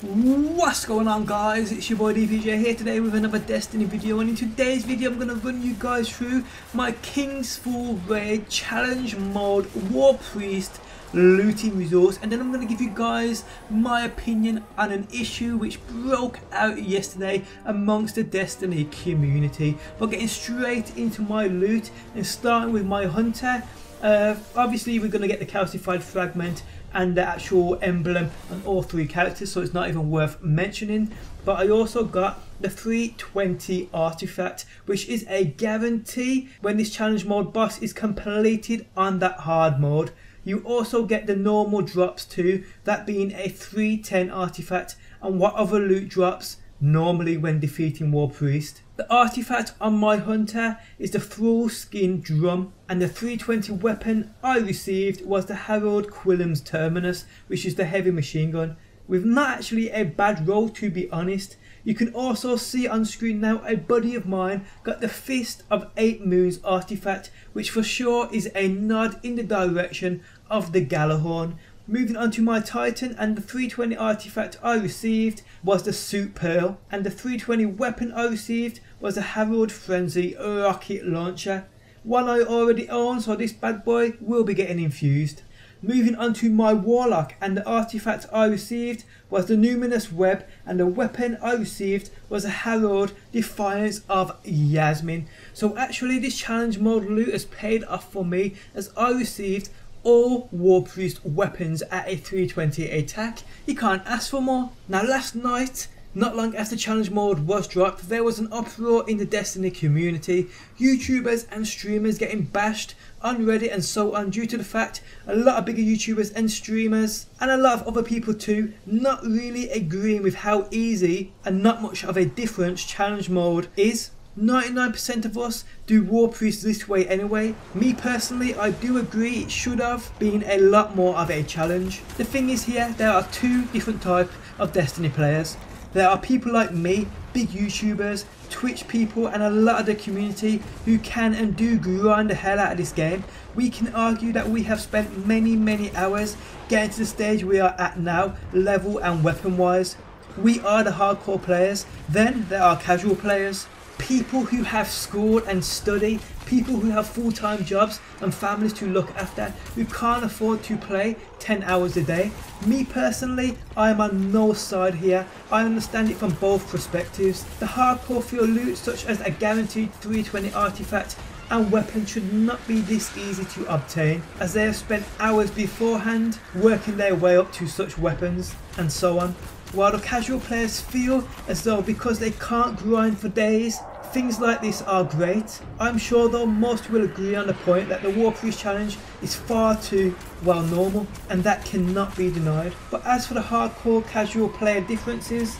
What's going on, guys? It's your boy DPJ here today with another Destiny video, and in today's video I'm going to run you guys through my King's Fall raid challenge mode Warpriest looting resource, and then I'm going to give you guys my opinion on an issue which broke out yesterday amongst the Destiny community. But getting straight into my loot and starting with my hunter, obviously we're going to get the calcified fragment and the actual emblem on all three characters, so it's not even worth mentioning. But I also got the 320 artifact, which is a guarantee when this challenge mode boss is completed on that hard mode. You also get the normal drops too, that being a 310 artifact and what other loot drops normally when defeating Warpriest. The artifact on my hunter is the Thrall Skin Drum, and the 320 weapon I received was the Harold Quillum's Terminus, which is the heavy machine gun, with not actually a bad roll, to be honest. You can also see on screen now a buddy of mine got the Fist of 8 Moons artifact, which for sure is a nod in the direction of the Gjallarhorn. Moving on to my Titan, and the 320 artifact I received was the Suit Pearl, and the 320 weapon I received was the Herald Frenzy Rocket Launcher. One I already own, so this bad boy will be getting infused. Moving on to my Warlock, and the artifact I received was the Numinous Web, and the weapon I received was a Herald Defiance of Yasmin. So actually this challenge mode loot has paid off for me, as I received all Warpriest weapons at a 320 attack. You can't ask for more. Now last night, not long after challenge mode was dropped, there was an uproar in the Destiny community, YouTubers and streamers getting bashed on Reddit and so on, due to the fact a lot of bigger YouTubers and streamers and a lot of other people too not really agreeing with how easy and not much of a difference challenge mode is. 99% of us do Warpriest this way anyway. Me personally, I do agree it should have been a lot more of a challenge. The thing is here, there are two different types of Destiny players. There are people like me, big YouTubers, Twitch people and a lot of the community who can and do grind the hell out of this game. We can argue that we have spent many hours getting to the stage we are at now, level and weapon wise. We are the hardcore players. Then there are casual players. People who have school and study, people who have full-time jobs and families to look after, who can't afford to play 10 hours a day. Me personally, I am on no side here. I understand it from both perspectives. The hardcore field loot, such as a guaranteed 320 artifact and weapon, should not be this easy to obtain, as they have spent hours beforehand working their way up to such weapons and so on. While the casual players feel as though because they can't grind for days, things like this are great. I'm sure though most will agree on the point that the Warpriest challenge is far too well normal, and that cannot be denied. But as for the hardcore casual player differences,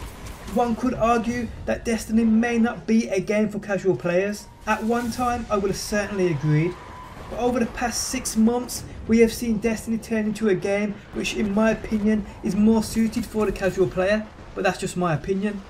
one could argue that Destiny may not be a game for casual players. At one time I would have certainly agreed. But over the past 6 months, we have seen Destiny turn into a game which, in my opinion, is more suited for the casual player, but that's just my opinion.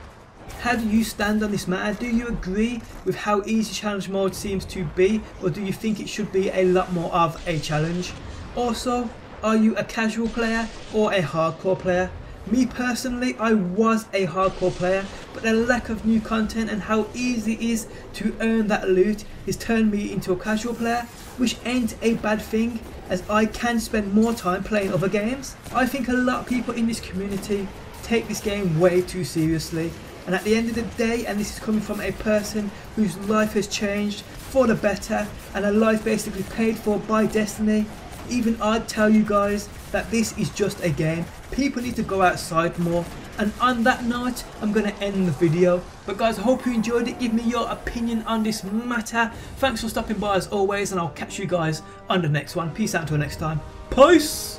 How do you stand on this matter? Do you agree with how easy challenge mode seems to be, or do you think it should be a lot more of a challenge? Also, are you a casual player or a hardcore player? Me personally, I was a hardcore player, but the lack of new content and how easy it is to earn that loot has turned me into a casual player, which ain't a bad thing, as I can spend more time playing other games. I think a lot of people in this community take this game way too seriously, and at the end of the day, and this is coming from a person whose life has changed for the better and a life basically paid for by Destiny, even I'd tell you guys that this is just a game. People need to go outside more. And on that note, I'm going to end the video. But guys, I hope you enjoyed it. Give me your opinion on this matter. Thanks for stopping by as always, and I'll catch you guys on the next one. Peace out until next time. Peace!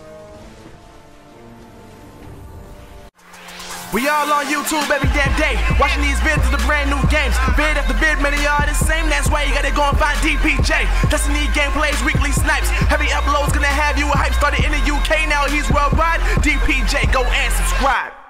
We all on YouTube every damn day, watching these vids of the brand new games. Vid after vid, many are the same. That's why you gotta go and find DPJ. Destiny gameplays, weekly snipes. Heavy uploads gonna have you a hype. Started in the UK, now he's worldwide. DPJ, go and subscribe.